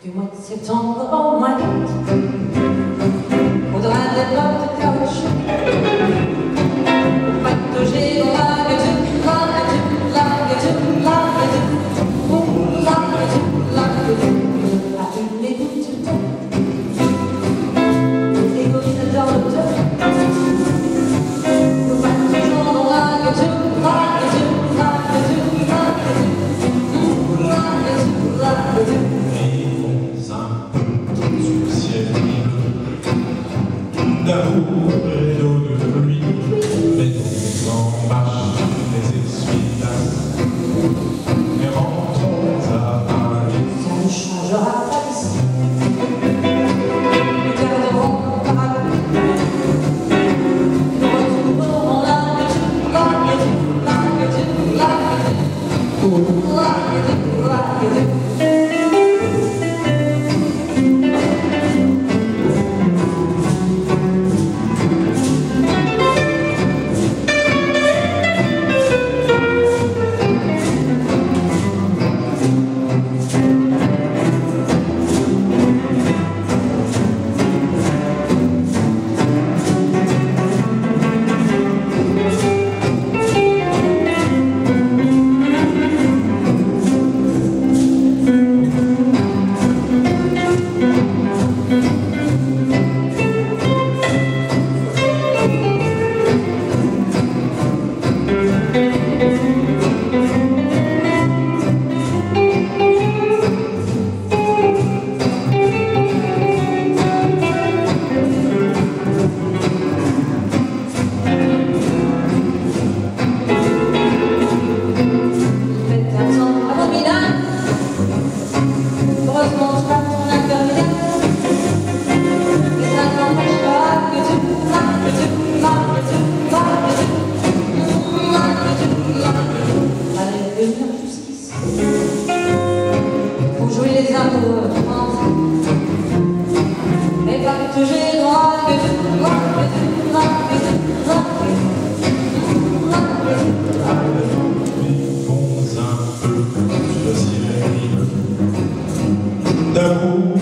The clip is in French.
Du mois de septembre au mois d'août, au drain de votre coche, au patauger, au lac, appelez-vous tout le temps, les gorilles dans le dos, au pataugeant, au lac, au lac, au lac, au lac, au lac. D'amour et d'eau de pluie, mettons en marche les essuie-glaces et rentrons à Paris. Ça ne changera pas ici. Nous garderons le parapluie. Nous retrouverons la météo. D'un coup